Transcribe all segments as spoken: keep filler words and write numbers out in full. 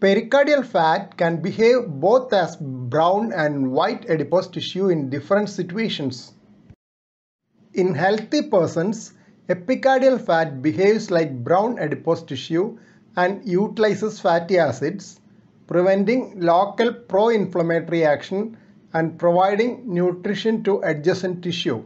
Pericardial fat can behave both as brown and white adipose tissue in different situations. In healthy persons, epicardial fat behaves like brown adipose tissue and utilizes fatty acids, preventing local pro-inflammatory action and providing nutrition to adjacent tissue.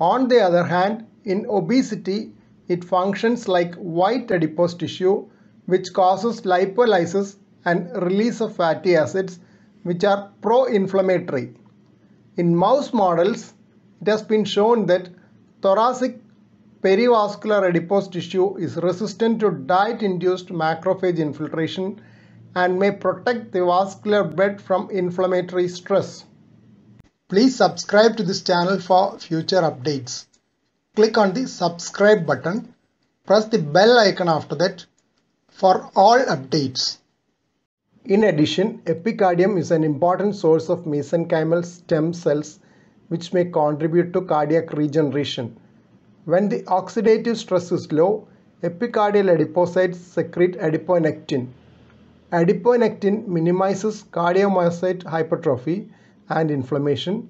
On the other hand, in obesity, it functions like white adipose tissue, which causes lipolysis and release of fatty acids, which are pro-inflammatory. In mouse models, it has been shown that thoracic perivascular adipose tissue is resistant to diet-induced macrophage infiltration and may protect the vascular bed from inflammatory stress. Please subscribe to this channel for future updates. Click on the subscribe button. Press the bell icon after that for all updates. In addition, epicardium is an important source of mesenchymal stem cells which may contribute to cardiac regeneration. When the oxidative stress is low, epicardial adipocytes secrete adiponectin. Adiponectin minimizes cardiomyocyte hypertrophy and inflammation,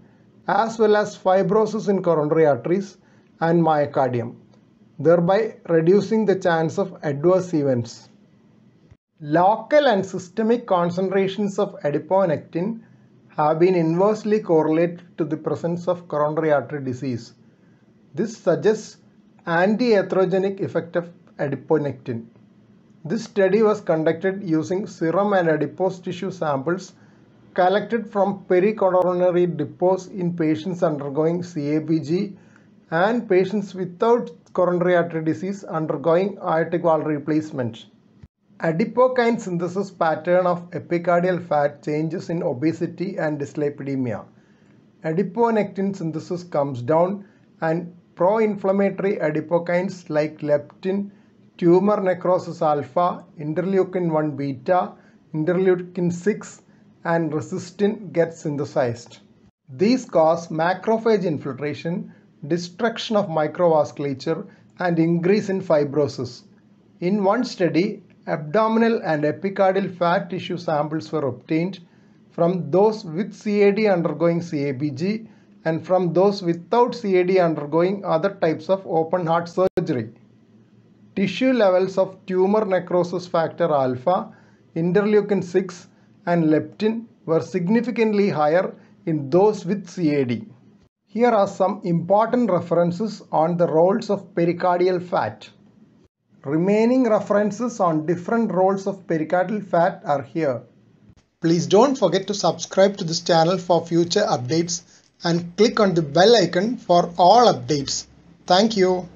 as well as fibrosis in coronary arteries and myocardium, thereby reducing the chance of adverse events. Local and systemic concentrations of adiponectin have been inversely correlated to the presence of coronary artery disease. This suggests anti-atherogenic effect of adiponectin. This study was conducted using serum and adipose tissue samples collected from pericoronary depots in patients undergoing C A B G and patients without coronary artery disease undergoing aortic valve replacement. Adipokine synthesis pattern of epicardial fat changes in obesity and dyslipidemia. Adiponectin synthesis comes down and pro-inflammatory adipokines like leptin, tumor necrosis alpha, interleukin one beta, interleukin six and resistin get synthesized. These cause macrophage infiltration, destruction of microvasculature and increase in fibrosis. In one study, abdominal and epicardial fat tissue samples were obtained from those with C A D undergoing C A B G and from those without C A D undergoing other types of open heart surgery. Tissue levels of tumor necrosis factor alpha, interleukin six and leptin were significantly higher in those with C A D. Here are some important references on the roles of pericardial fat. Remaining references on different roles of pericardial fat are here. Please don't forget to subscribe to this channel for future updates and click on the bell icon for all updates. Thank you.